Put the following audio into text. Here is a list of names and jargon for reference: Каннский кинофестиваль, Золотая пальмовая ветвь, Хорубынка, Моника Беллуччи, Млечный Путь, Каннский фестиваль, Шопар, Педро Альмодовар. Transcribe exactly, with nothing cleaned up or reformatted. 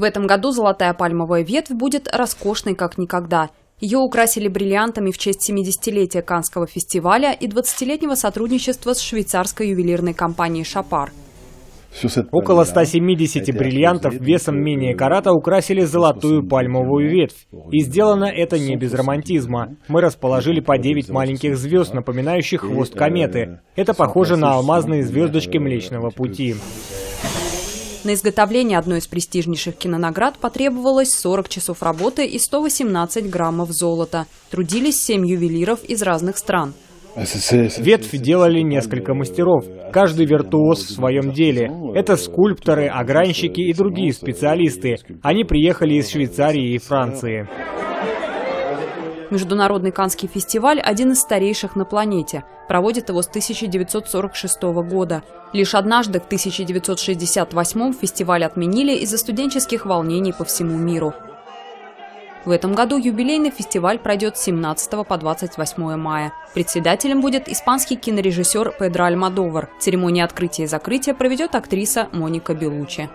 В этом году золотая пальмовая ветвь будет роскошной как никогда. Ее украсили бриллиантами в честь семидесятилетия Каннского фестиваля и двадцатилетнего сотрудничества с швейцарской ювелирной компанией «Шопар». Около ста семидесяти бриллиантов весом менее карата украсили золотую пальмовую ветвь. И сделано это не без романтизма. Мы расположили по девять маленьких звезд, напоминающих хвост кометы. Это похоже на алмазные звездочки Млечного Пути. На изготовление одной из престижнейших кинонаград потребовалось сорок часов работы и сто восемнадцать граммов золота. Трудились семь ювелиров из разных стран. Ветвь делали несколько мастеров, каждый виртуоз в своем деле. Это скульпторы, огранщики и другие специалисты. Они приехали из Швейцарии и Франции. Международный Каннский фестиваль – один из старейших на планете. Проводит его с тысяча девятьсот сорок шестого года. Лишь однажды, в тысяча девятьсот шестьдесят восьмом, фестиваль отменили из-за студенческих волнений по всему миру. В этом году юбилейный фестиваль пройдет с семнадцатого по двадцать восьмое мая. Председателем будет испанский кинорежиссер Педро Альмодовар. Церемонию открытия и закрытия проведет актриса Моника Беллуччи.